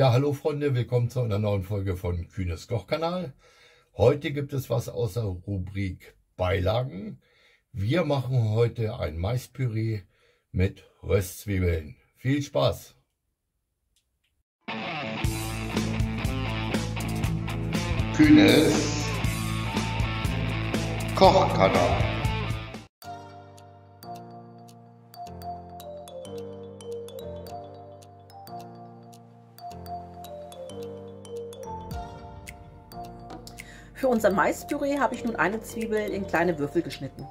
Ja, hallo Freunde, willkommen zu einer neuen Folge von Kühne's Kochkanal. Heute gibt es was aus der Rubrik Beilagen. Wir machen heute ein Maispüree mit Röstzwiebeln. Viel Spaß! Kühne's Kochkanal. Für unser Maispüree habe ich nun eine Zwiebel in kleine Würfel geschnitten.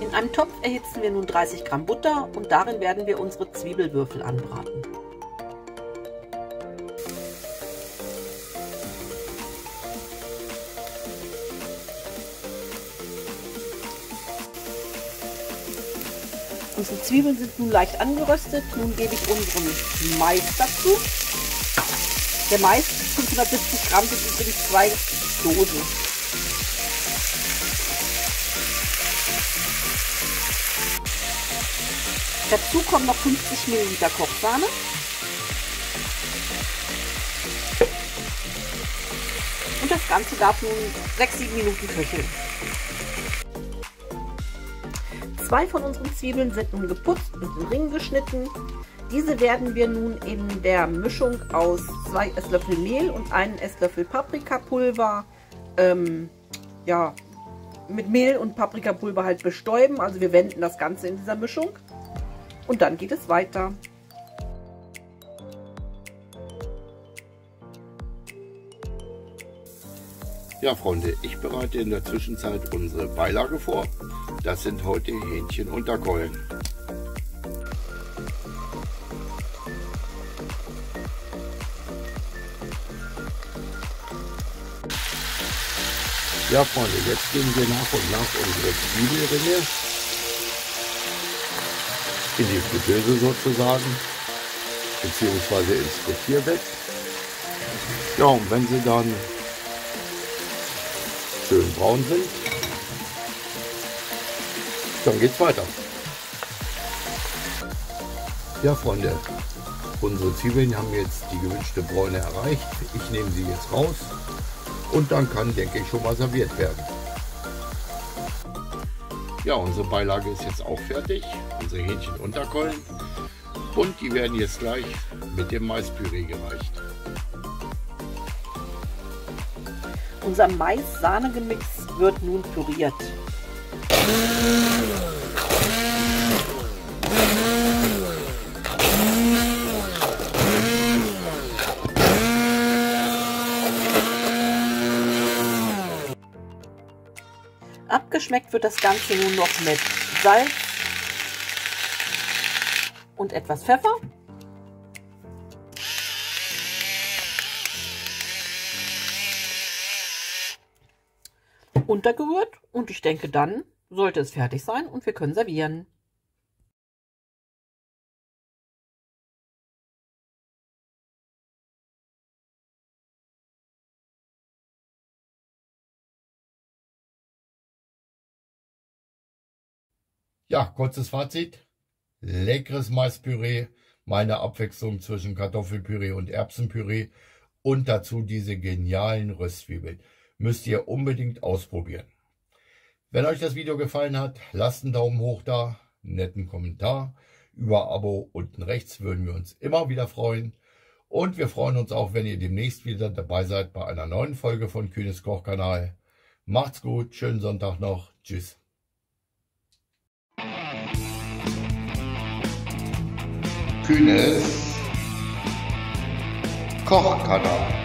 In einem Topf erhitzen wir nun 30 Gramm Butter und darin werden wir unsere Zwiebelwürfel anbraten. Unsere Zwiebeln sind nun leicht angeröstet, nun gebe ich unseren Mais dazu. Der Mais 570 Gramm sind übrigens 2 Dosen. Dazu kommen noch 50 Milliliter Kochsahne. Und das Ganze darf nun 6-7 Minuten köcheln. 2 von unseren Zwiebeln sind nun geputzt und in Ringen geschnitten. Diese werden wir nun in der Mischung aus 2 Esslöffel Mehl und 1 Esslöffel Paprikapulver mit Mehl und Paprikapulver halt bestäuben. Also wir wenden das Ganze in dieser Mischung und dann geht es weiter. Ja Freunde, ich bereite in der Zwischenzeit unsere Beilage vor. Das sind heute Hähnchenunterkeulen. Ja Freunde, jetzt geben wir nach und nach unsere Zwiebelringe in die Fritteuse sozusagen, beziehungsweise ins Frittierbett. Ja, und wenn sie dann schön braun sind, dann geht's weiter. Ja Freunde, unsere Zwiebeln haben jetzt die gewünschte Bräune erreicht. Ich nehme sie jetzt raus. Und dann kann, denke ich, schon mal serviert werden. Ja, unsere Beilage ist jetzt auch fertig. Unsere Hähnchenunterkeulen. Und die werden jetzt gleich mit dem Maispüree gereicht. Unser Mais-Sahne-Gemix wird nun püriert. Abgeschmeckt wird das Ganze nun noch mit Salz und etwas Pfeffer. Untergerührt und ich denke, dann sollte es fertig sein und wir können servieren. Ja, kurzes Fazit, leckeres Maispüree, meine Abwechslung zwischen Kartoffelpüree und Erbsenpüree und dazu diese genialen Röstzwiebeln. Müsst ihr unbedingt ausprobieren. Wenn euch das Video gefallen hat, lasst einen Daumen hoch da, einen netten Kommentar. Über Abo unten rechts würden wir uns immer wieder freuen. Und wir freuen uns auch, wenn ihr demnächst wieder dabei seid bei einer neuen Folge von Kühne's Kochkanal. Macht's gut, schönen Sonntag noch, tschüss. Kühne's Kochkanal.